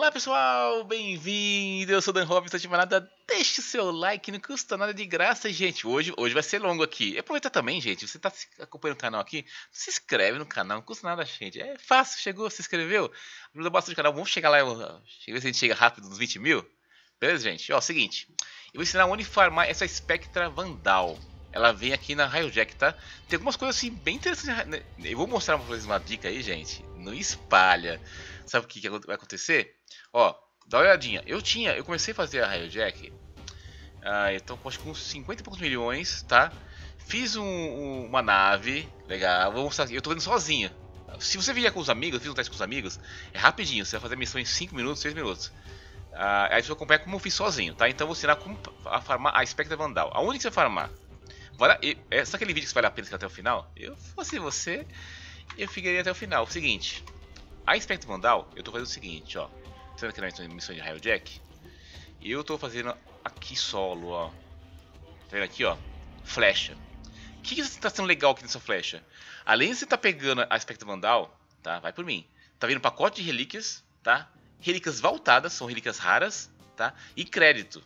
Olá pessoal, bem-vindo, eu sou Dan Robson, não nada, deixe o seu like, não custa nada, de graça, gente, hoje vai ser longo aqui. E aproveita também, gente, você tá acompanhando o canal aqui, se inscreve no canal, não custa nada, gente, é fácil, chegou, se inscreveu, ajuda bastante o canal, vamos chegar lá, ver se a gente chega rápido nos 20 mil, beleza, gente? Ó, é o seguinte, eu vou ensinar onde farmar essa Spectra Vandal. Ela vem aqui na Railjack, tá? Tem algumas coisas assim bem interessantes. Eu vou mostrar pra vocês uma dica aí, gente. Não espalha. Sabe o que vai acontecer? Ó, dá uma olhadinha. Eu comecei a fazer a Railjack. Então, acho que uns 50 e poucos milhões, tá? Fiz uma nave. Legal. Vou mostrar aqui. Eu tô vendo sozinho. Se você vier com os amigos, eu fiz um teste com os amigos. É rapidinho. Você vai fazer a missão em 5 minutos, 6 minutos. Aí você vai acompanhar como eu fiz sozinho, tá? Então, eu vou ensinar como a farmar a Spectra Vandal. Aonde que você vai farmar? Só aquele vídeo que vale a pena ficar até o final. Eu fosse você, eu ficaria até o final. O seguinte, a Spectra Vandal, eu tô fazendo o seguinte, ó. Você vendo aqui na missão de Railjack? Eu tô fazendo aqui solo, ó. Tá vendo aqui, ó? Flecha. O que você tá sendo legal aqui nessa flecha? Além de você tá pegando a Spectra Vandal, tá? Vai por mim. Tá vendo um pacote de relíquias, tá? Relíquias voltadas, são relíquias raras, tá? E crédito.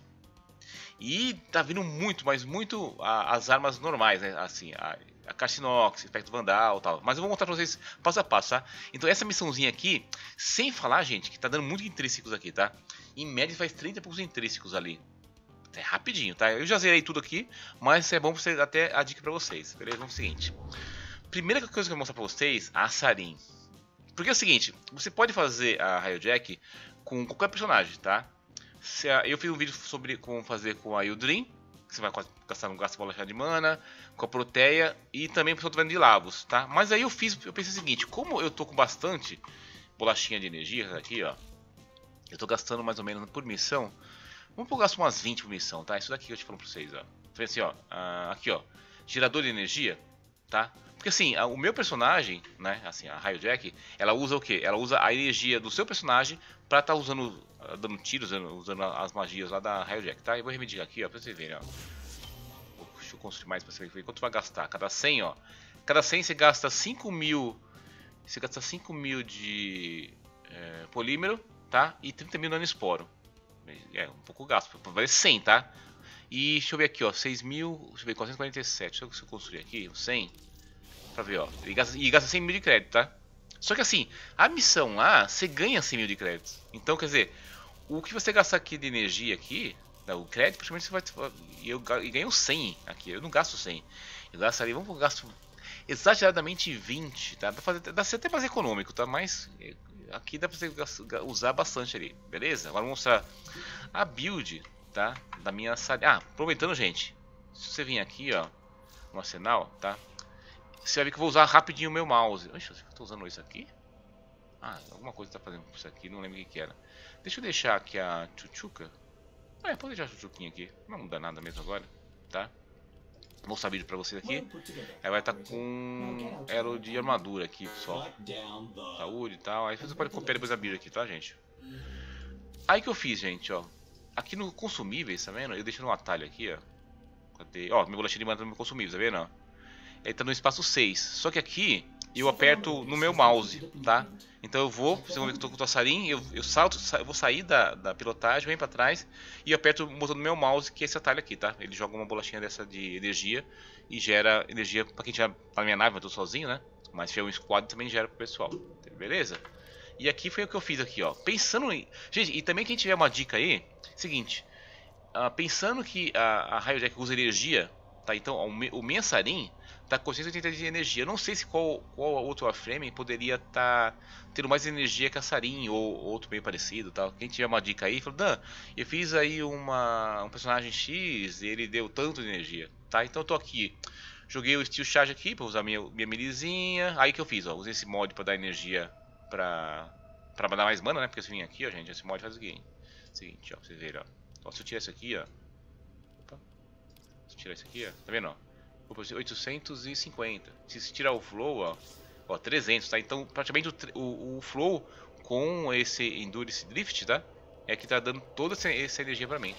E tá vindo muito, mas muito as armas normais, né? Assim, a Carcinnox, Spectra Vandal e tal. Mas eu vou mostrar pra vocês passo a passo, tá? Então essa missãozinha aqui, sem falar, gente, que tá dando muito intrínsecos aqui, tá? Em média faz 30 poucos intrínsecos ali. É rapidinho, tá? Eu já zerei tudo aqui, mas é bom pra vocês, até a dica pra vocês, beleza? Vamos pro seguinte. Primeira coisa que eu vou mostrar pra vocês, a Saryn. Porque é o seguinte, você pode fazer a Railjack com qualquer personagem, tá? Eu fiz um vídeo sobre como fazer com a Yldrym, que você vai gastar um gasto bola de mana, com a Proteia e também pro vendo de Lavos, tá? Mas aí eu pensei o seguinte, como eu tô com bastante bolachinha de energia aqui, ó, eu tô gastando mais ou menos por missão, vamos pôr gasto umas 20 por missão, tá? Isso daqui que eu te falo pra vocês, ó. Então, assim, ó, aqui, ó, gerador de energia, tá? Porque assim, o meu personagem, né, assim, a Railjack, ela usa o quê? Ela usa a energia do seu personagem pra tá usando, dando tiros, usando as magias lá da Railjack, tá? Eu vou remediar aqui, ó, pra vocês verem, ó. Deixa eu construir mais pra vocês verem quanto vai gastar. Cada 100, ó. Cada 100 você gasta 5 mil, você gasta 5 mil de polímero, tá? E 30 mil nanoesporo. É, um pouco gasto, vale 100, tá? E deixa eu ver aqui, ó, 6 mil, deixa eu ver, 447, deixa eu construir aqui, 100... Pra ver, ó. E gasta 100 mil de crédito, tá? Só que assim, a missão lá, você ganha 100 mil de crédito. Então, quer dizer, o que você gastar aqui de energia aqui, o crédito, praticamente você vai... E ganho 100 aqui, eu não gasto 100. Eu gasto ali, vamos gasto exageradamente 20, tá? Dá até mais econômico, tá? Mas aqui dá pra você usar bastante ali, beleza? Agora vou mostrar a build, tá? Da minha sala. Aproveitando, gente, se você vir aqui, ó, no arsenal, tá? Você vai ver que eu vou usar rapidinho o meu mouse. Oxe, eu tô usando isso aqui? Alguma coisa tá fazendo com isso aqui, não lembro o que era. Deixa eu deixar aqui a Chuchuca. Pode deixar a Chuchuquinha aqui. Não muda nada mesmo agora, tá? Vou mostrar vídeo pra vocês aqui. Aí vai estar com elo de armadura aqui, pessoal. Saúde e tal. Aí você pode copiar depois a build aqui, tá, gente? Aí que eu fiz, gente, ó. Aqui no consumíveis, tá vendo? Eu deixo no atalho aqui, ó. Cadê? Ó, meu bolachinho de mana no consumível, tá vendo? Ele tá no espaço 6, só que aqui eu aperto no meu mouse, tá? Então eu vou, vocês vão ver que eu tô com o Saryn, eu salto, eu vou sair da pilotagem, vem pra trás e aperto o botão do meu mouse, que é esse atalho aqui, tá? Ele joga uma bolachinha dessa de energia e gera energia pra quem tiver na minha nave, eu tô sozinho, né? Mas se tiver um squad também gera pro pessoal, beleza? E aqui foi o que eu fiz aqui, ó, pensando em... Gente, e também quem tiver uma dica aí, seguinte, pensando que a Railjack usa energia, tá? Então o minha Saryn tá com 180 de energia. Eu não sei se qual outro Warframe poderia tá tendo mais energia que a Saryn ou outro meio parecido, tal. Quem tiver uma dica aí, falou, Dan, eu fiz aí um personagem X e ele deu tanto de energia, tá? Então eu tô aqui, joguei o Steel Charge aqui pra usar minha milizinha. Aí que eu fiz, ó, usei esse mod pra dar energia pra dar mais mana, né? Porque se eu vim aqui, ó, gente, esse mod faz o seguinte, ó, pra vocês verem, ó. Se eu tirar isso aqui, ó. Se eu tirar isso aqui, ó, tá vendo, ó? 850. Se você tirar o Flow, ó 300, tá? Então, praticamente o Flow com esse Endurance Drift, tá? É que tá dando toda essa energia pra mim,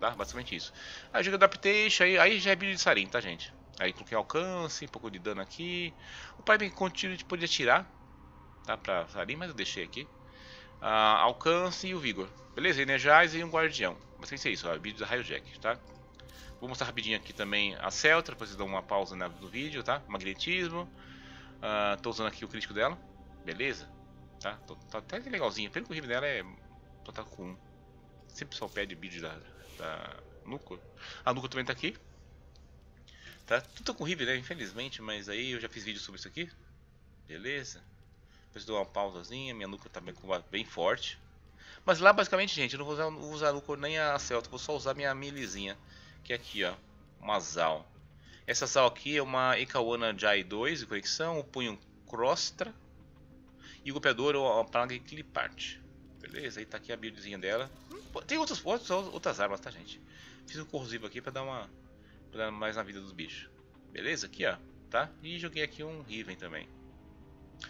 tá? Basicamente isso. Aí eu jogo Adaptation, aí já é build de Saryn, tá, gente? Aí coloquei alcance, um pouco de dano aqui. O Pyming Continuous podia tirar, tá? Pra Saryn, mas eu deixei aqui. alcance e o vigor. Beleza, Energize e um guardião. Mas tem que ser isso, ó, vídeo da Railjack, tá? Vou mostrar rapidinho aqui também a Celtra, depois vocês dão uma pausa no vídeo, tá? Magnetismo. Tô usando aqui o crítico dela. Beleza? Tá? Tá até legalzinho. Pelo que o Riven dela é... Só tá com 1. Sempre só pede vídeo da Nuka. A Nuka também tá aqui. Tá? Tudo tá com o Riven, né? Infelizmente, mas aí eu já fiz vídeo sobre isso aqui. Beleza? Depois dou uma pausazinha. Minha Nuka tá bem forte. Mas lá basicamente, gente, eu não vou usar, a Nuka nem a Celta. Vou só usar minha milizinha. Que é aqui, ó, uma ZAL. Essa ZAL aqui é uma Ecauana Jai 2 de conexão, o punho Crostra e o golpeador ou a Plaga Clipart. Beleza, aí tá aqui a buildzinha dela. Tem outras armas, tá, gente? Fiz um corrosivo aqui pra dar uma pra dar mais na vida dos bichos. Beleza, aqui, ó, tá? E joguei aqui um Riven também.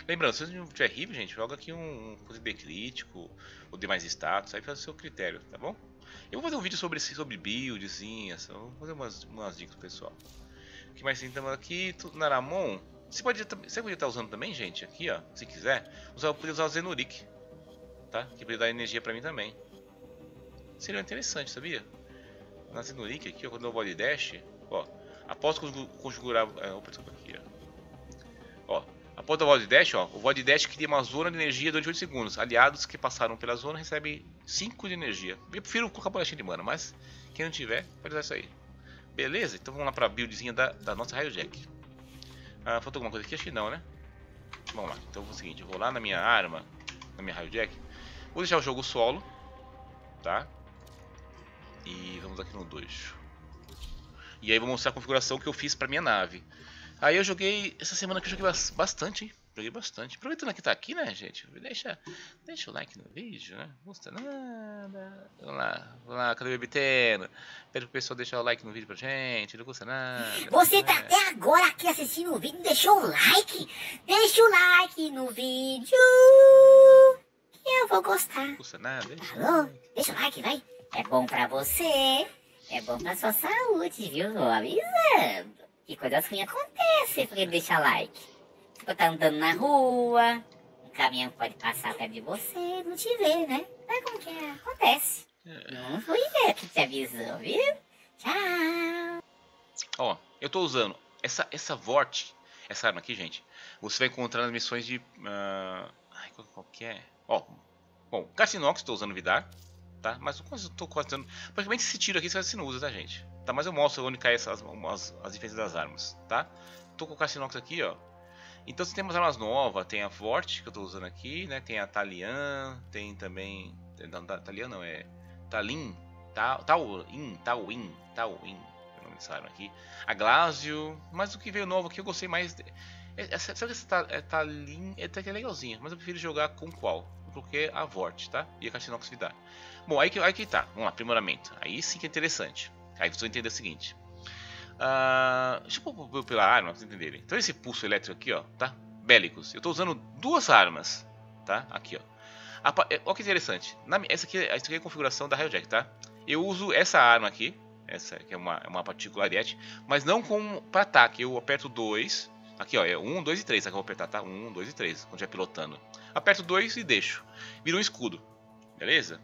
Lembrando, se você não tiver Riven, gente, joga aqui um CB crítico ou de mais status, aí faz o seu critério, tá bom? Eu vou fazer um vídeo sobre buildzinhas, vou fazer umas dicas pro pessoal. O que mais tem então, aqui? Naramon. Você podia estar usando também, gente, aqui ó, se quiser. Eu podia usar o Zenurik, tá? Que podia dar energia pra mim também. Seria interessante, sabia? Na Zenurik aqui, ó, quando eu dou o Void Dash, ó. Após configurar... aqui, ó. Ó, após o Void Dash, ó. O Void Dash cria uma zona de energia durante 8 segundos. Aliados que passaram pela zona recebem 5 de energia. Eu prefiro colocar a bolachinha de mana, mas quem não tiver, pode usar isso aí. Beleza? Então vamos lá pra buildzinha da nossa Railjack. Faltou alguma coisa aqui? Acho que não, né? Vamos lá. Então é o seguinte, eu vou lá na minha arma, na minha Railjack. Vou deixar o jogo solo, tá? E vamos aqui no 2. E aí vou mostrar a configuração que eu fiz pra minha nave. Aí eu joguei, essa semana que eu joguei bastante, hein? Joguei bastante. Aproveitando que tá aqui, né, gente? Deixa o like no vídeo, né? Não custa nada. Vamos lá, cadê o BBTN? Pede pro pessoal deixar o like no vídeo pra gente, não custa nada. Você tá até agora aqui assistindo o vídeo, deixou o like? Deixa o like no vídeo. Eu vou gostar. Não custa nada, deixa. Alô? Deixa o like, vai. É bom pra você, é bom pra sua saúde, viu? Tô avisando. Que coisa ruim acontece porque deixa like. Você tá andando na rua, um caminhão pode passar perto de você, não te vê, né? É como que é? Acontece. Não fui ver que te avisou, viu? Tchau! Ó, eu tô usando essa Vort, essa arma aqui, gente. Você vai encontrar nas missões de... qual que é? Ó, bom, Carcinnox tô usando Vidar, tá? Mas eu tô quase dando... Praticamente esse tiro aqui você não usa, tá, gente? Tá, mas eu mostro onde caem as diferenças das armas, tá? Tô com o Carcinnox aqui, ó. Então você tem umas armas novas, tem a Vort, que eu tô usando aqui, né? Tem a Talyn, tem também... Não, Talyn não, é... Talyn, Talyn, é o nome dessa arma aqui. A Glazio, mas o que veio novo aqui eu gostei mais... Sabe que essa Talyn é até que é legalzinha, mas eu prefiro jogar com qual? Eu coloquei a Vort, tá? E a Carcinnox Vidar. Bom, aí que tá, vamos lá, aprimoramento. Aí sim que é interessante. Aí vocês vão entender o seguinte... deixa eu pôr pela arma pra vocês entenderem. Então esse pulso elétrico aqui, ó, tá? Bélicos. Eu tô usando duas armas, tá? Aqui, ó. Olha que interessante. Essa aqui é a configuração da Railjack, tá? Eu uso essa arma aqui. Essa que é uma particularidade. Mas não pra ataque. Eu aperto 2. Aqui, ó. É 1, 2 e 3. Aqui eu vou apertar, tá? 1, 2 e 3. Quando já pilotando. Aperto 2 e deixo. Vira um escudo. Beleza?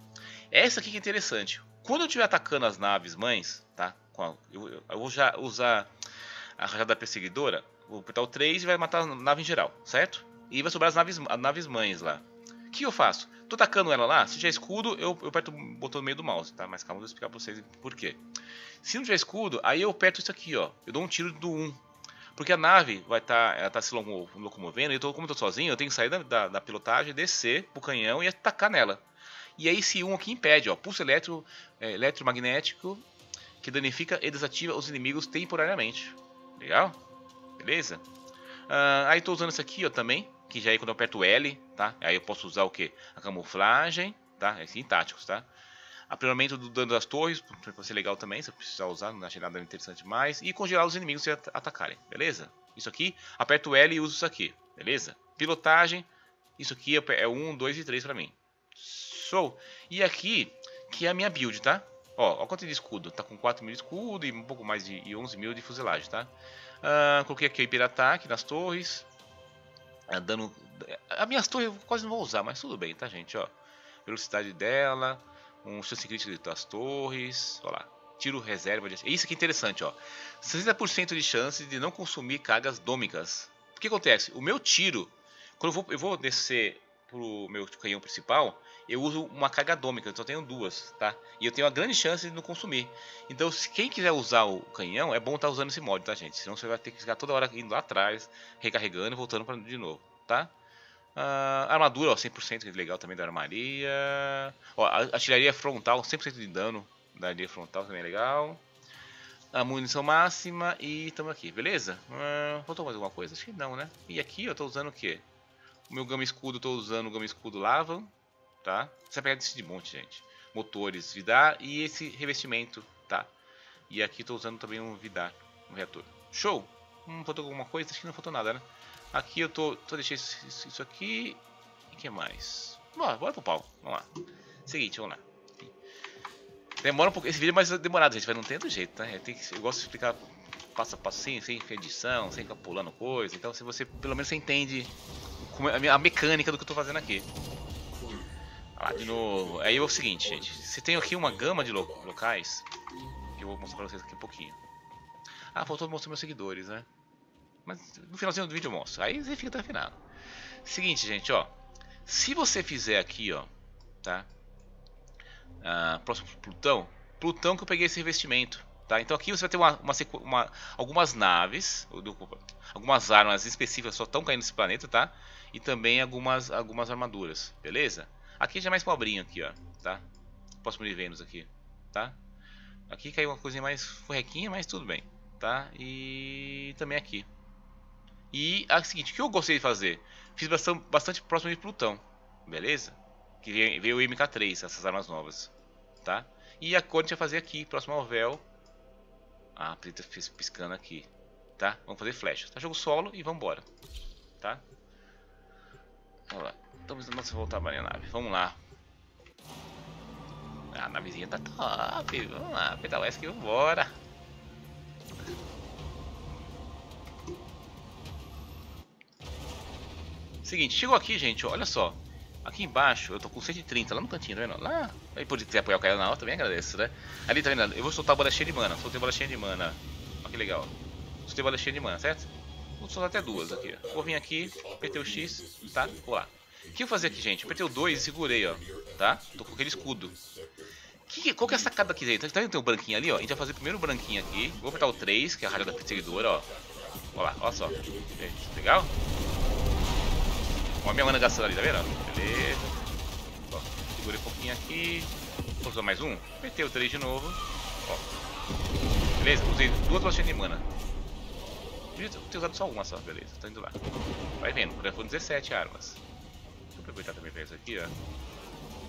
Essa aqui que é interessante. Quando eu estiver atacando as naves mães, tá? Eu vou já usar a rajada perseguidora. Vou apertar o 3 e vai matar a nave em geral, certo? E vai sobrar as naves mães lá. O que eu faço? Tô atacando ela lá. Se tiver escudo, eu aperto o botão no meio do mouse, tá? Mas calma, eu vou explicar pra vocês por quê. Se não tiver escudo, aí eu aperto isso aqui, ó. Eu dou um tiro do 1. Porque a nave vai ela tá se locomovendo. E como eu tô sozinho, eu tenho que sair da pilotagem, descer pro canhão e atacar nela. E aí esse 1 aqui impede, ó. Pulso eletromagnético. Que danifica e desativa os inimigos temporariamente. Legal? Beleza? Aí tô usando isso aqui, ó, também. Que já aí quando eu aperto o L, tá? Aí eu posso usar o que? A camuflagem, tá? É assim, táticos, tá? Aprimoramento do dano das torres, pra ser legal também, se eu precisar usar, não achei nada interessante mais. E congelar os inimigos se atacarem, beleza? Isso aqui, aperto o L e uso isso aqui, beleza? Pilotagem, isso aqui é 1, 2 e 3 pra mim. Show! E aqui, que é a minha build, tá? Ó, quanto de escudo, tá com 4 mil de escudo e um pouco mais de 11 mil de fuselagem, tá? Coloquei aqui o hiper-ataque nas torres. Dano... As minhas torres eu quase não vou usar, mas tudo bem, tá, gente, ó. velocidade dela, um chance crítico das torres, olha lá, tiro reserva de... Isso aqui é interessante, ó, 60% de chance de não consumir cargas dômicas. O que acontece? O meu tiro, quando eu vou descer pro meu canhão principal, eu uso uma carga dômica, eu só tenho duas, tá? E eu tenho uma grande chance de não consumir. Então, se quem quiser usar o canhão, é bom estar usando esse mod, tá, gente? Senão você vai ter que ficar toda hora indo lá atrás, recarregando e voltando pra de novo, tá? Armadura, ó, 100%, que é legal também da armaria. Ó, artilharia frontal, 100% de dano da artilharia frontal, também é legal. A munição máxima e estamos aqui, beleza? Faltou mais alguma coisa? Acho que não, né? E aqui eu tô usando o quê? O meu gama escudo, eu tô usando o gama escudo lava, tá? Você vai pegar disso de monte, gente. Motores, vidar e esse revestimento, tá? E aqui tô usando também um vidar, um reator. Show! Faltou alguma coisa? Acho que não faltou nada, né? Aqui eu tô deixando isso aqui. E o que mais? Bora, bora pro pau, vamos lá. Seguinte, vamos lá. Demora um pouco, esse vídeo é mais demorado, gente, mas não tem outro jeito, tá? Eu gosto de explicar passo a passo, sem edição, sem ficar pulando coisa. Então, se você, pelo menos, você entende a mecânica do que eu tô fazendo aqui. Olha lá, de novo. Aí é o seguinte, gente. Você tem aqui uma gama de locais, que eu vou mostrar pra vocês aqui um pouquinho. Ah, faltou mostrar meus seguidores, né? Mas no finalzinho do vídeo eu mostro. Aí você fica até o final. Seguinte, gente, ó. Se você fizer aqui, ó, tá? Próximo Plutão. Plutão que eu peguei esse revestimento, tá? Então aqui você vai ter algumas naves, algumas armas específicas só estão caindo nesse planeta, tá? E também algumas armaduras, beleza? Aqui já é mais pobrinho aqui, ó, tá? Próximo de Vênus aqui, tá? Aqui caiu uma coisinha mais furrequinha, mas tudo bem, tá? E também aqui. E é o seguinte, o que eu gostei de fazer? Fiz bastante próximo de Plutão, beleza? Que veio o MK3, essas armas novas, tá? E a cor a gente vai fazer aqui, próximo ao véu. Ah, a preta fez piscando aqui, tá? Vamos fazer flecha, tá? Jogo solo e vambora, tá? Vamos lá, estamos precisando voltar para a nave, vamos lá. A navezinha tá top, vamos lá, pedal S que vambora. Seguinte, chegou aqui, gente, olha só. Aqui embaixo, eu tô com 130, lá no cantinho, tá vendo? Lá, aí por ter apoiar o canal na alta, também agradeço, né? Ali, tá vendo? Eu vou soltar a bola cheia de mana, soltei a bola cheia de mana. Olha que legal. Soltei a bola cheia de mana, certo? Vou soltar até duas aqui, ó. Vou vir aqui, apertei o X, tá? Vou lá. O que eu vou fazer aqui, gente? Apertei o 2 e segurei, ó, tá? Tô com aquele escudo. Qual que é a sacada aqui, gente? Tá vendo? Tem um branquinho ali, ó. A gente vai fazer primeiro o branquinho aqui. Vou apertar o 3, que é a rajada da perseguidora, ó. Olha lá, olha só. Legal? Ó, a minha mana gastando ali, tá vendo? Beleza. Ó, segurei um pouquinho aqui. Vou usar mais um. Apertei o 3 de novo. Ó. Beleza, usei duas bolachinhas de mana. Devia ter usado só uma só, beleza. Tá indo lá. Vai vendo, foram 17 armas. Deixa eu aproveitar também pra isso aqui, ó.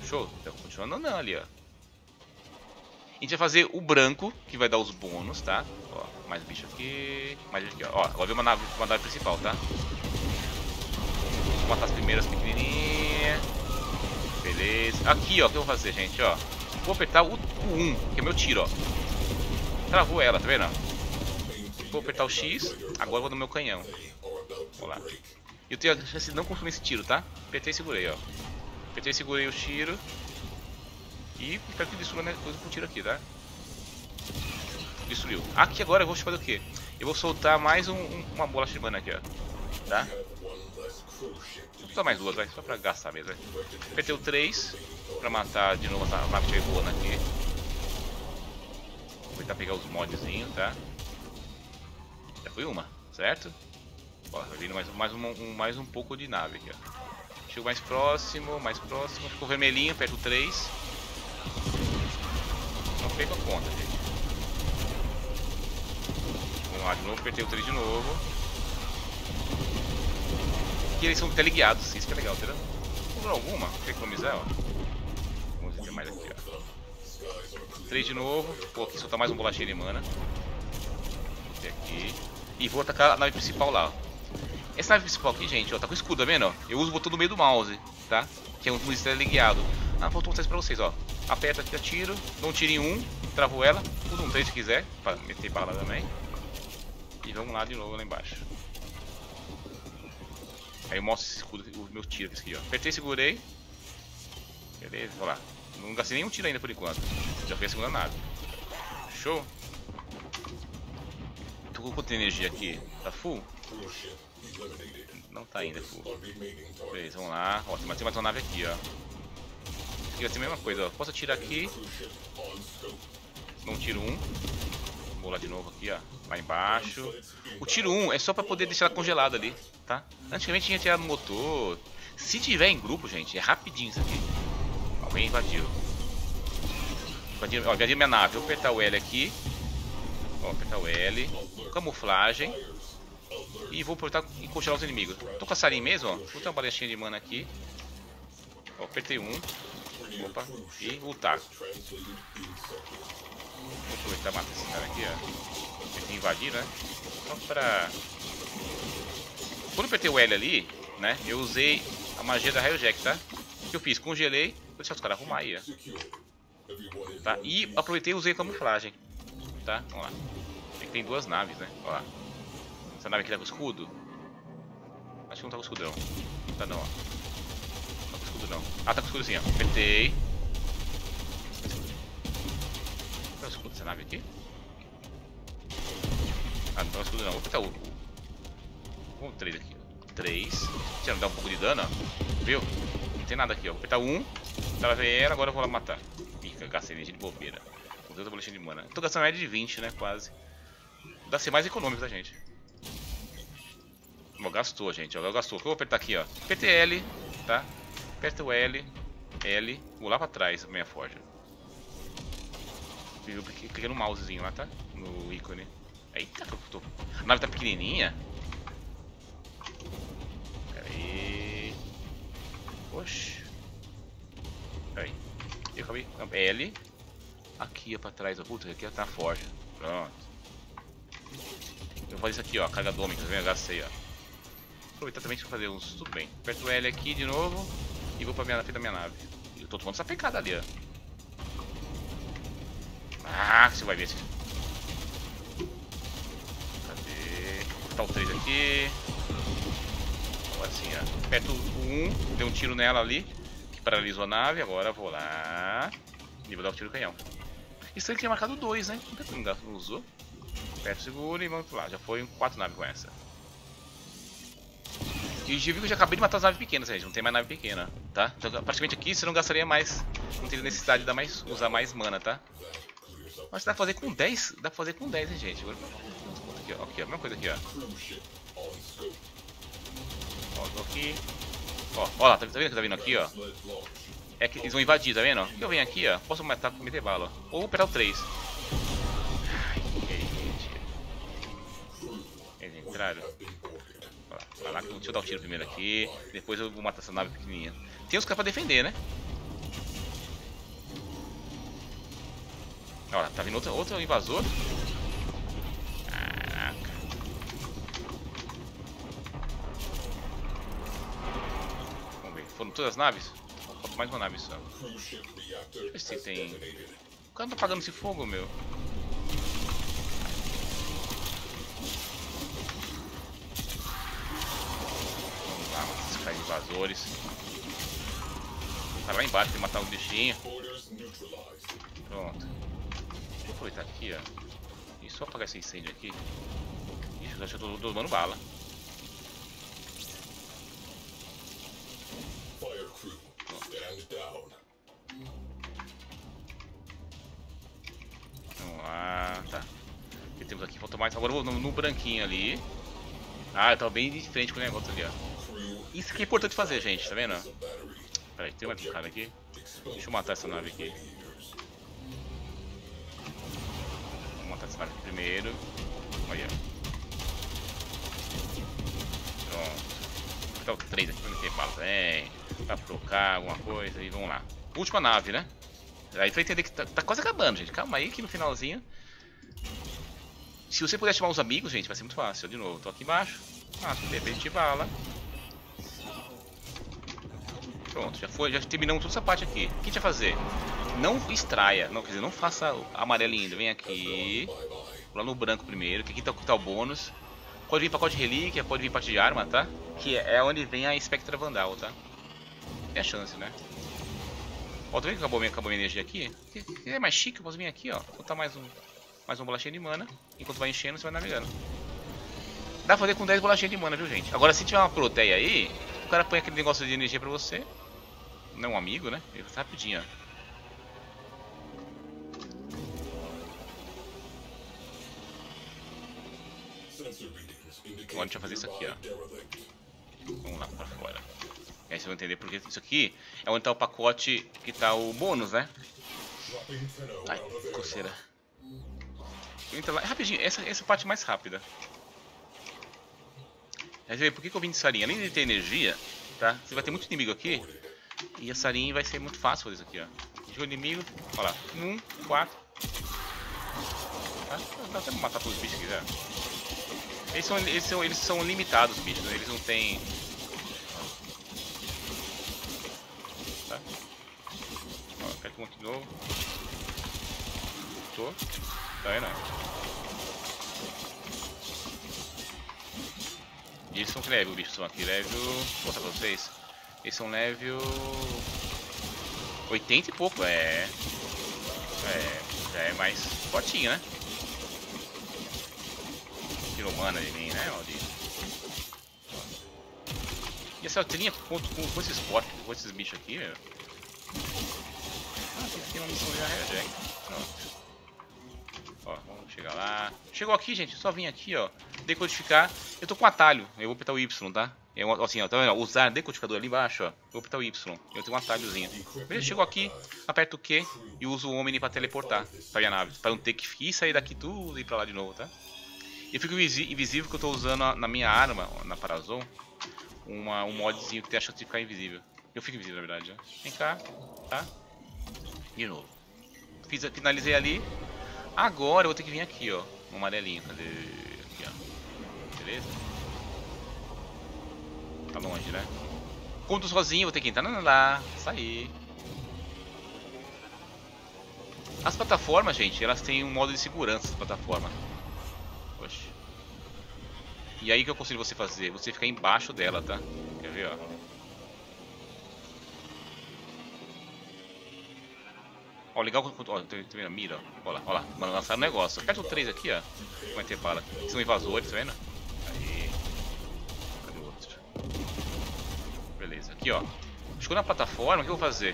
Show. Tá continuando não ali, ó. A gente vai fazer o branco, que vai dar os bônus, tá? Ó, mais bicho aqui. Mais bicho aqui, ó. Ó, agora vem uma nave principal, tá? Vou matar as primeiras pequenininhas. Beleza. Aqui, ó, o que eu vou fazer, gente, ó. Vou apertar o 1, que é meu tiro, ó. Travou ela, tá vendo? Vou apertar o X. Agora vou no meu canhão. Vou lá. Eu tenho a chance de não consumir esse tiro, tá? Apertei e segurei, ó. Apertei e segurei o tiro. E espero que destrua coisa com o tiro aqui, tá? Destruiu. Aqui agora eu vou fazer o quê? Eu vou soltar mais uma bola de mana aqui, ó. Tá? Só mais duas, vai, só pra gastar mesmo. Apertei o 3 pra matar de novo essa nave voando aqui. Vou tentar pegar os modzinhos, tá? Já foi uma, certo? Ó, tá vindo mais um pouco de nave aqui, ó. Chego mais próximo, ficou vermelhinho, aperto o 3. Não pego a conta, gente. Vamos lá de novo, apertei o 3 de novo. Aqui eles são teleguiados, isso que é legal, entendeu? Vou usar alguma, pra economizar, ó. Vamos ver mais aqui, ó. 3 de novo. Pô, aqui soltar mais um bolachinho de mana. Até aqui. E vou atacar a nave principal lá, ó. Essa nave principal aqui, gente, ó, tá com escudo, tá vendo? Ó? Eu uso o botão do meio do mouse, tá? Que é um teleguiado. Ah, faltou mostrar isso pra vocês, ó. Aperta aqui, atiro. Dou um tiro em 1, travo ela. Usa um 3 se quiser, pra meter bala também. E vamos lá de novo lá embaixo. Aí eu mostro esse escudo, o meu tiro aqui, ó. Apertei, segurei. Beleza, vou lá. Não gastei nenhum tiro ainda por enquanto. Já fui a segunda nave. Show. Tô com quanta energia aqui? Tá full? Não tá ainda full. Beleza, vamos lá. Ó, tem mais uma nave aqui, ó. Aqui vai ser a mesma coisa, ó. Posso atirar aqui. Não tiro um. Vou lá de novo aqui, ó. Lá embaixo. O tiro 1 é só pra poder deixar ela congelada ali, tá? Antigamente tinha tirado no motor. Se tiver em grupo, gente, é rapidinho isso aqui. Alguém invadiu. Ó, invadiu minha nave. Vou apertar o L aqui. Ó, apertar o L. Camuflagem. E vou apertar e congelar os inimigos. Tô com a Saryn mesmo, ó. Vou ter uma balestinha de mana aqui. Ó, apertei um. Opa. E lutar. Vou aproveitar e matar esse cara aqui, ó. Ele invadiu, né? Só pra... Quando eu apertei o L ali, né? Eu usei a magia da Railjack, tá? O que eu fiz? Congelei. Vou deixar os caras arrumar aí, ó. Tá? E aproveitei e usei a camuflagem. Tá? Vamos lá. É que tem duas naves, né? Olha lá. Essa nave aqui tá com escudo? Acho que não tá com escudo, não. Não tá, não, ó. Não tá com escudo, não. Ah, tá com escudo sim, ó. Apertei. Não tá escudo essa nave aqui? Ah, não tá escudo não. Vou apertar o... Vamos 3 aqui. 3. Deixa eu dar um pouco de dano, ó. Viu? Não tem nada aqui, ó. Vou apertar 1. Ela veio ela, agora eu vou lá matar. Fica, gastei energia de bobeira. Vou dar outra bolechinha de mana. Tô gastando média de 20, né? Quase. Dá pra ser mais econômico, tá, gente? Bom, gastou, gente. Ó, gastou. O que eu vou apertar aqui, ó? Apertei L, tá? Aperta o L. L. Vou lá pra trás, minha forja. Eu cliquei no mousezinho lá, tá? No ícone. Eita, que eu tô... A nave tá pequenininha. Pera aí. Oxi. Pera aí. Eu acabei... L. Aqui, ó, pra trás. Ó. Puta, aqui tá a forja. Pronto. Eu vou fazer isso aqui, ó. Carga dômica. Vem, gastei, ó. Aproveitar também, deixa eu fazer uns... Tudo bem. Aperto o L aqui de novo. E vou pra minha frente da minha nave. Eu tô tomando essa pecada ali, ó. Ah, você vai ver esse. Cadê? Vou botar o 3 aqui. Agora sim, ó. Aperto o 1, dei um tiro nela ali, que paralisou a nave. Agora vou lá e vou dar o tiro do canhão. Isso aí tinha marcado 2, né? Não usou. Aperto, seguro e vamos lá. Já foi 4 naves com essa. E já vi que eu já acabei de matar as naves pequenas, gente. Não tem mais nave pequena, tá? Então, praticamente aqui você não gastaria mais. Não teria necessidade de mais, usar mais mana, tá? Mas dá pra fazer com 10? Dá pra fazer com 10, hein, gente? Agora, aqui, ó. Aqui, ó. Mesma coisa aqui, ó. Ó, tô aqui. Ó lá, tá vendo que tá vindo aqui, ó? É que eles vão invadir, tá vendo? Eu venho aqui, ó. Posso matar com meter bala, ó. Ou apertar o 3. Ai, que gente. Eles entraram. Ó lá, vai lá. Deixa eu dar o tiro primeiro aqui. Depois eu vou matar essa nave pequenininha. Tem os caras pra defender, né? Olha lá, tá vindo outro invasor. Caraca. Vamos ver, foram todas as naves? Falta mais uma nave só. Deixa eu ver se tem... O cara não tá apagando esse fogo, meu. Vamos lá, matar esses caras invasores. O cara lá embaixo tem que matar o bichinho. Pronto. Vou aproveitar aqui, ó. E só apagar esse incêndio aqui. Ixi, acho que eu tô tomando bala. Vamos lá, tá. O que temos aqui? Falta mais. Agora eu vou no branquinho ali. Ah, eu tava bem de frente com o negócio ali, ó. Isso que é importante fazer, gente, tá vendo? Pera aí, tem mais um cara aqui. Deixa eu matar essa nave aqui. Primeiro, olha. Pronto. Vou botar o 3 aqui pra meter bala, vem. Pra trocar alguma coisa e vamos lá. Última nave, né? Aí você vai entender que tá quase acabando, gente. Calma aí que no finalzinho. Se você puder chamar os amigos, gente, vai ser muito fácil. De novo, tô aqui embaixo. Ah, de repente bala. Pronto, já foi, já terminamos toda essa parte aqui. O que a gente vai fazer? Não extraia, não, quer dizer, não faça amarelo ainda. Vem aqui, lá no branco primeiro, que aqui tá o bônus. Pode vir pacote de relíquia, pode vir parte de arma, tá? Que é onde vem a Spectra Vandal, tá? É a chance, né? Ó, tá vendo que acabou minha energia aqui? Se é mais chique, eu posso vir aqui, ó. Botar mais uma bolachinha de mana. Enquanto vai enchendo, você vai navegando. Dá pra fazer com 10 bolachinhas de mana, viu, gente? Agora, se tiver uma proteia aí, o cara põe aquele negócio de energia pra você. Não, um amigo, né? Ele tá rapidinho, ó. Bom, deixa eu fazer isso aqui, ó. Vamos lá pra fora. E aí você vai entender porque isso aqui é onde tá o pacote que tá o bônus, né? Ai, coceira. Entra lá. Rapidinho, essa parte mais rápida. Aí você vê por que eu vim de Saryn. Além de ter energia, tá? Você vai ter muito inimigo aqui. E a Saryn vai ser muito fácil fazer isso aqui, ó. Jogo inimigo. Olha lá. 1, 4. Tá? Dá até pra matar todos os bichos que quiser. Eles são limitados, bichos, né? Eles não tem... Tá? Ó, pega um monte de novo. Tô. Tá aí, não. Eles são level, bichos são aqui, level... Vou mostrar pra vocês. Eles são level... 80 e pouco, é... É mais fortinho, né? Humana de mim, né, maldito? E essa alterinha com esses porcos, com esses bichos aqui, meu. Ah, tem uma missão já, Railjack. Pronto. Ó, vamos chegar lá. Chegou aqui, gente, só vim aqui, ó. Decodificar. Eu tô com atalho, eu vou apertar o Y, tá? Eu, assim, ó, tá vendo? Usar decodificador ali embaixo, ó. Eu vou apertar o Y. Eu tenho um atalhozinho. Beleza, chegou aqui, aperto o Q e uso o Omni pra teleportar pra minha nave. Pra não ter que ir sair daqui tudo e ir pra lá de novo, tá? Eu fico invisível que eu estou usando na minha arma, na Parazon, um modzinho que tem a chance de ficar invisível. Eu fico invisível, na verdade. Né? Vem cá, tá? De novo. Finalizei ali. Agora eu vou ter que vir aqui, ó. No amarelinho. Cadê? Aqui, ó. Beleza? Tá longe, né? Como eu tô sozinho, eu vou ter que entrar lá, sair. As plataformas, gente, elas têm um modo de segurança, as plataformas. E aí que eu aconselho você fazer? Você ficar embaixo dela, tá? Quer ver, ó? Ó, legal quando... Ó, tem vendo? Mira, ó. Ó lá, mano, lançaram um negócio. Aperta o 3 aqui, ó. Vai ter bala. São invasores, tá vendo? Aí. Cadê o outro? Beleza, aqui, ó. Chegou na plataforma, o que eu vou fazer?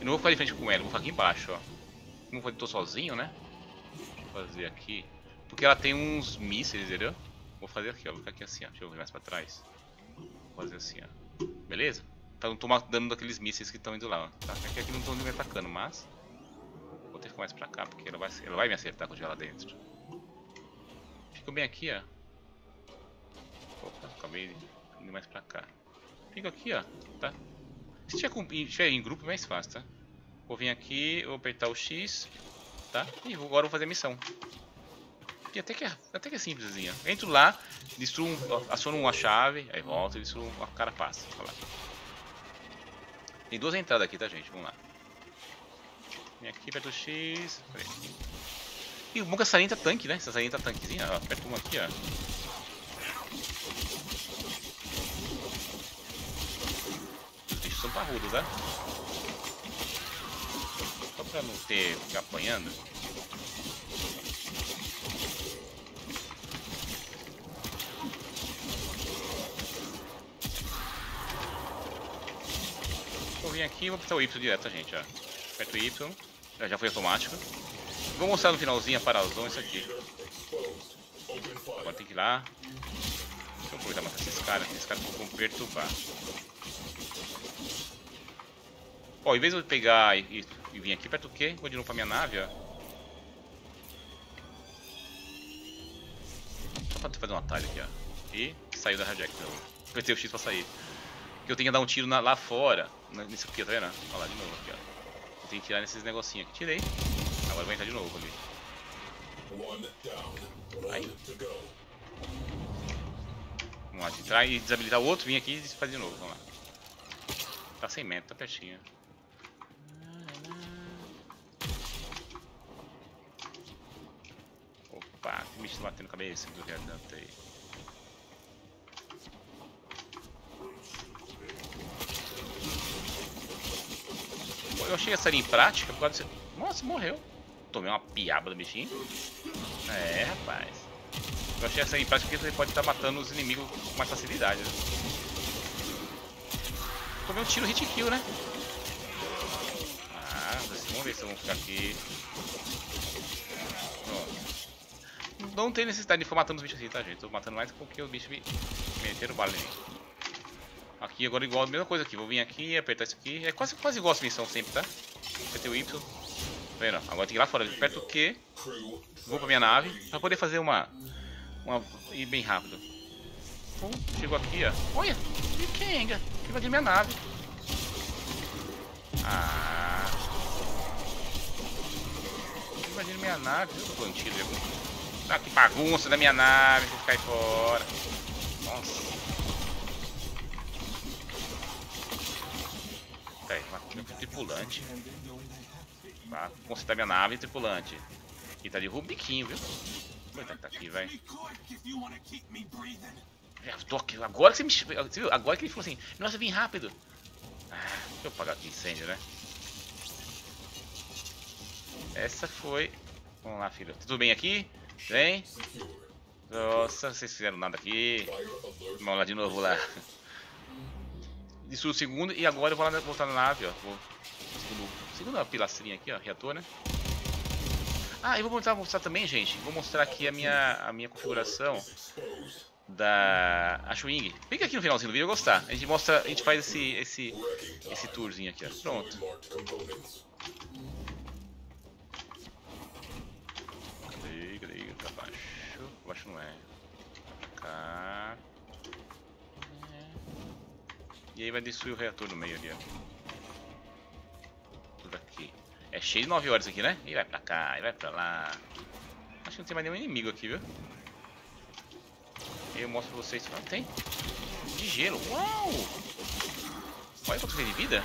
Eu não vou ficar de frente com ela, eu vou ficar aqui embaixo, ó. Como eu tô sozinho, né? Vou fazer aqui. Porque ela tem uns mísseis, entendeu? Vou fazer aqui, ó. Vou ficar aqui assim, ó. Deixa eu vir mais pra trás. Vou fazer assim, ó. Beleza? Pra não tomar dano daqueles mísseis que estão indo lá, ó. Tá? Aqui não estão me atacando, mas... Vou ter que ficar mais pra cá, porque ela vai me acertar quando eu tiver lá dentro. Fico bem aqui, ó. Opa, acabei indo mais pra cá. Fico aqui, ó. Tá? Se tiver em grupo, é mais fácil, tá? Vou vir aqui, vou apertar o X, tá? E agora eu vou fazer a missão. Até que é simplesinha. Entro lá, destruo, aciono uma chave, aí volta e destruo a carapaça. Olha lá. Tem duas entradas aqui, tá, gente? Vamos lá. Vem aqui, aperta o X. Peraí. E o bom que a Saryn tá tanque, né? Essa Saryn tá tanquezinha, ó. Aperta uma aqui, ó. Os bichos são parrudos, né? Só pra não ter ficar apanhando. Vim aqui e vou apertar o Y direto, gente, ó. Aperto o Y, já foi automático. Vou mostrar no finalzinho a Parazon, isso aqui. Agora tem que ir lá. Deixa eu aproveitar e matar esses caras vão perturbar. Ó, em vez de eu pegar e vir aqui, aperto o Q, vou de novo pra minha nave, ó. Só pra fazer um atalho aqui, ó. E saiu da Railjack, então. Apertei o X pra sair. Porque eu tenho que dar um tiro lá fora, nesse aqui, tá vendo? Olha lá de novo aqui, ó. Eu tenho que tirar nesses negocinhos aqui. Tirei. Agora vai entrar de novo ali. Aí. Vamos lá, entrar e desabilitar o outro, vim aqui e fazer de novo, vamos lá. Tá sem meta, tá pertinho. Opa, tem bicho batendo cabeça do viadante aí. eu achei a Saryn prática por causa desse... Nossa, morreu. Tomei uma piaba do bichinho. É, rapaz. Eu achei a Saryn prática porque ele pode estar matando os inimigos com mais facilidade, né? Tomei um tiro hit kill, né? Ah, vamos ver se eu vou ficar aqui. Não tem necessidade de ficar matando os bichos assim, tá, gente? Tô matando mais porque os bichos me meteram bala em mim. Aqui agora igual a mesma coisa aqui. Vou vir aqui, apertar isso aqui. É quase igual a missão sempre, tá? Apertei o Y. Tá vendo? Agora tem que ir lá fora. Aperto o Q. Vou pra minha nave. Pra poder fazer uma... ir bem rápido. Pum, chegou aqui, ó. Olha! E Kenga! Que vai de minha nave. Ah... Imagina minha nave. Eu tô antigo, ah, que bagunça da minha nave. Vou cair fora. Nossa. Peraí, matei o tripulante. Tá, vou consertar minha nave, tripulante. E tá de rubiquinho, viu? Coitado que tá aqui, vai. Eu tô aqui. Agora que você me... Você viu? Agora que ele falou assim, nossa, vim rápido. Ah, deixa eu apagar aqui incêndio, né? Essa foi... Vamos lá, filho. Tudo bem aqui? Vem. Nossa, vocês fizeram nada aqui. Vamos lá de novo lá. Isso o segundo. E agora eu vou lá voltar na nave, ó. Vou... Segunda pilastrinha aqui, ó. Reator, né? Ah, eu vou mostrar também, gente. Vou mostrar aqui a minha configuração da Ashwing. Fica aqui no finalzinho do vídeo, eu vou gostar. A gente mostra, a gente faz esse tourzinho aqui, ó. Pronto. Cadê? Pra baixo. Pra baixo não é. Pra cá. E aí vai destruir o reator no meio ali, ó. Por aqui. É cheio de 9 horas aqui, né? E vai pra cá, e vai pra lá. Acho que não tem mais nenhum inimigo aqui, viu? Eu mostro pra vocês. Ah, tem? De gelo. Uau! Olha quanto tem de vida.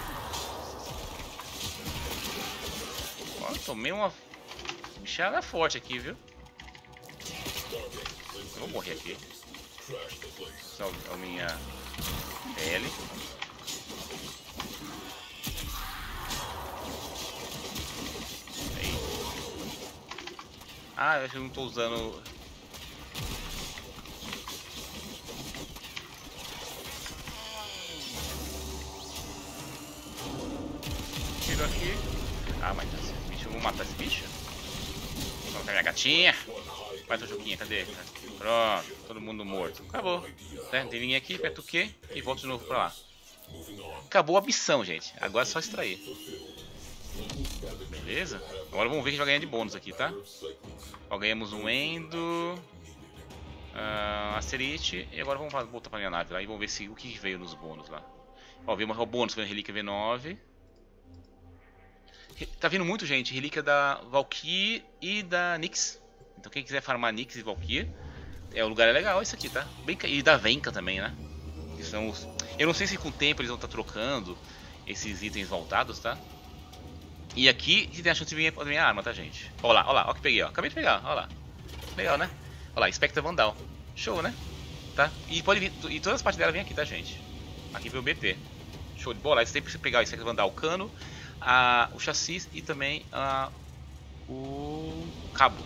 Ó, tomei uma bichada forte aqui, viu? Eu vou morrer aqui. Salve a minha pele. Aí. Ah, eu acho que não estou usando. Tiro aqui. Ah, mas esse bicho, eu vou matar esse bicho. Vou colocar minha gatinha. Vai, Tojuquinha, cadê? Pronto, todo mundo morto. Acabou. Né? Tem ninguém aqui, aperta o Q e volta de novo pra lá. Acabou a missão, gente. Agora é só extrair. Beleza? Agora vamos ver o que a gente vai ganhar de bônus aqui, tá? Ó, ganhamos um Endo. Asterite. E agora vamos voltar pra minha nave lá e vamos ver se, o que veio nos bônus lá. Ó, veio o bônus, veio a Relíquia V9. Tá vindo muito, gente. Relíquia da Valkyrie e da Nyx. Então quem quiser farmar Nyx e Valkyrie, é, o lugar é legal isso aqui, tá? Bem, e da Venka também, né? Que são os... Eu não sei se com o tempo eles vão estar trocando esses itens voltados, tá? E aqui você tem a chance de vir a minha arma, tá, gente? Ó lá, ó que peguei, ó. Acabei de pegar, ó lá. Legal, né? Ó lá, Spectra Vandal. Show, né? Tá? E pode vir, e todas as partes dela vêm aqui, tá, gente? Aqui vem o BT. Show de bola. Aí você tem que pegar o Spectra Vandal, o cano, o chassi e também o cabo.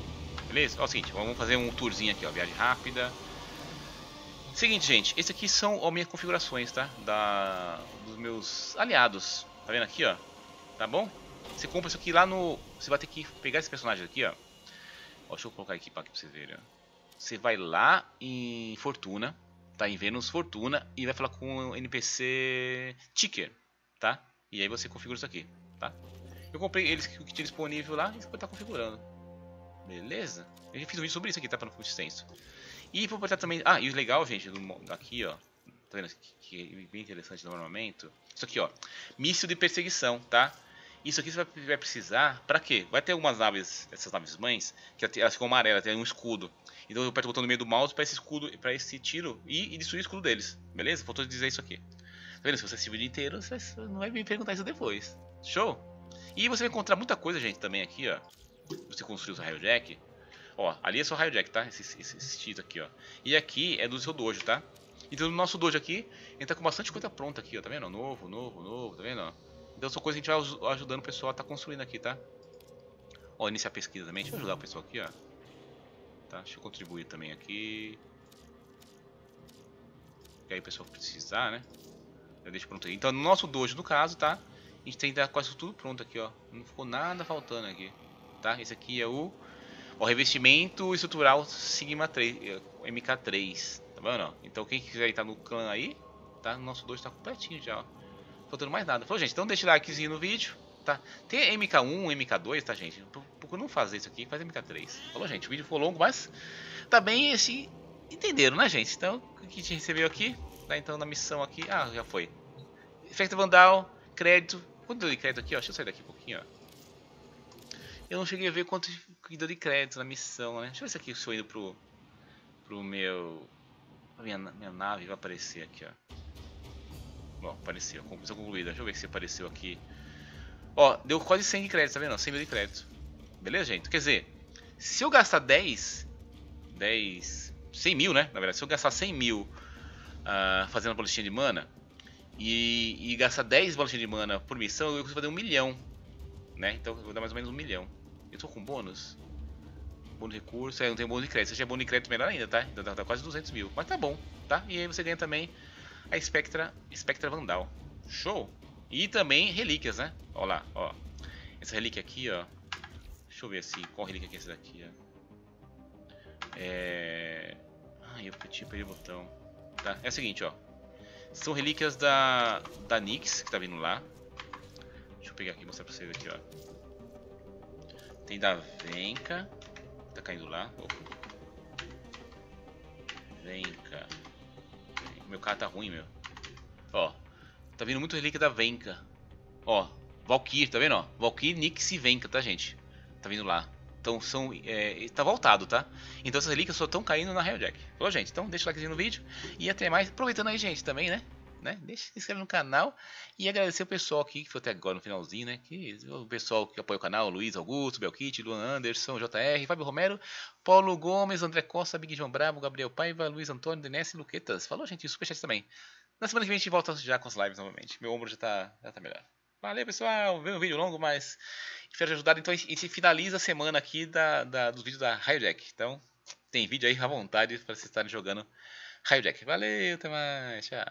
Beleza? Ó, o seguinte, vamos fazer um tourzinho aqui, ó, viagem rápida. Seguinte, gente, esse aqui são as minhas configurações, tá? Dos meus aliados. Tá vendo aqui, ó? Tá bom? Você compra isso aqui lá no... Você vai ter que pegar esse personagem aqui, ó. Ó, deixa eu colocar aqui pra vocês verem, ó. Você vai lá em Fortuna, tá? Em Vênus, Fortuna, e vai falar com o NPC Ticker, tá? E aí você configura isso aqui, tá? Eu comprei eles que tinha disponível lá e você pode estar configurando. Beleza? Eu já fiz um vídeo sobre isso aqui, tá? Pra não ficar extenso. E vou botar também... Ah, e o legal, gente, aqui, ó. Tá vendo? Que é bem interessante no armamento. Isso aqui, ó. Míssil de perseguição, tá? Isso aqui você vai precisar... Pra quê? Vai ter algumas naves, essas naves mães, que elas ficam amarelas, tem um escudo. Então eu aperto o botão no meio do mouse pra esse escudo, pra esse tiro e destruir o escudo deles. Beleza? Faltou dizer isso aqui. Tá vendo? Se você assistir o vídeo inteiro, você não vai me perguntar isso depois. Show? E você vai encontrar muita coisa, gente, também aqui, ó. Você construiu o seu Railjack. Ó, ali é só Railjack, tá? Esse título aqui, ó. E aqui é do seu dojo, tá? Então no nosso dojo aqui, ele tá com bastante coisa pronta aqui, ó. Tá vendo? Novo, tá vendo? Então são coisas que a gente vai ajudando o pessoal a tá construindo aqui, tá? Ó, iniciar a pesquisa também, deixa eu ajudar o pessoal aqui, ó. Tá, deixa eu contribuir também aqui. Que aí o pessoal precisar, né? Eu deixo pronto aí. Então no nosso dojo, no caso, tá? A gente tem que dar quase tudo pronto aqui, ó. Não ficou nada faltando aqui, tá? Esse aqui é o... ó, revestimento estrutural Sigma 3, MK3, tá vendo? Então quem quiser estar no clã aí, tá? Nosso dojo tá completinho já, ó. Faltando mais nada. Falou, gente, então deixa o likezinho no vídeo, tá? Tem MK1, MK2, tá, gente? Procura não fazer isso aqui, faz MK3. Falou, gente, o vídeo foi longo, mas tá bem assim, entenderam, né, gente? Então, o que a gente recebeu aqui, tá? Então na missão aqui, ah, já foi. Spectra Vandal, crédito, quanto deu de crédito aqui, ó? Deixa eu sair daqui um pouquinho, ó. Eu não cheguei a ver quanto que deu de crédito na missão, né? Deixa eu ver se aqui se eu indo pro meu... Minha nave vai aparecer aqui, ó. Bom, apareceu. Conclusão concluída. Deixa eu ver se apareceu aqui. Ó, deu quase 100 de crédito, tá vendo? 100 mil de crédito. Beleza, gente? Quer dizer, se eu gastar 100 mil, né? Na verdade, se eu gastar 100 mil fazendo a boletinha de mana e gastar 10 boletinhas de mana por missão, eu consigo fazer 1 milhão. Né? Então eu vou dar mais ou menos 1 milhão. Eu tô com bônus? Bônus de recurso, não tem bônus de crédito. Se tiver bônus de crédito, melhor ainda, tá? Então dá quase 200 mil. Mas tá bom, tá? E aí você ganha também a Spectra Vandal. Show! E também relíquias, né? Ó lá, ó. Essa relíquia aqui, ó. Deixa eu ver assim, qual relíquia que é essa daqui, ó. Ai, eu perdi o botão. Tá? É o seguinte, ó. São relíquias da Nyx, que tá vindo lá. Deixa eu pegar aqui e mostrar pra vocês aqui, ó. Tem da Venka. Tá caindo lá. Venka. Meu cara tá ruim, meu. Ó. Tá vindo muito relíquia da Venka. Ó. Valkyrie, tá vendo, ó? Valkyrie, Nyx e Venka, tá, gente? Tá vindo lá. Então são... tá voltado, tá? Então essas relíquias só estão caindo na Railjack. Falou, gente? Então deixa o likezinho no vídeo. E até mais. Aproveitando aí, gente, também, né? Deixa, se inscreve no canal e agradecer o pessoal aqui que foi até agora no finalzinho, né? Que o pessoal que apoia o canal, Luiz Augusto, Belkit, Luan Anderson, JR, Fábio Romero, Paulo Gomes, André Costa, Big João Bravo, Gabriel Paiva, Luiz Antônio, Denés e Luquetas. Falou, gente, superchat também. Na semana que vem a gente volta já com as lives novamente. Meu ombro já tá melhor. Valeu, pessoal. Veio um vídeo longo, mas espero ter ajudado. Então a gente finaliza a semana aqui dos vídeos da Railjack. Então tem vídeo aí à vontade para vocês estarem jogando Railjack. Valeu, até mais. Tchau.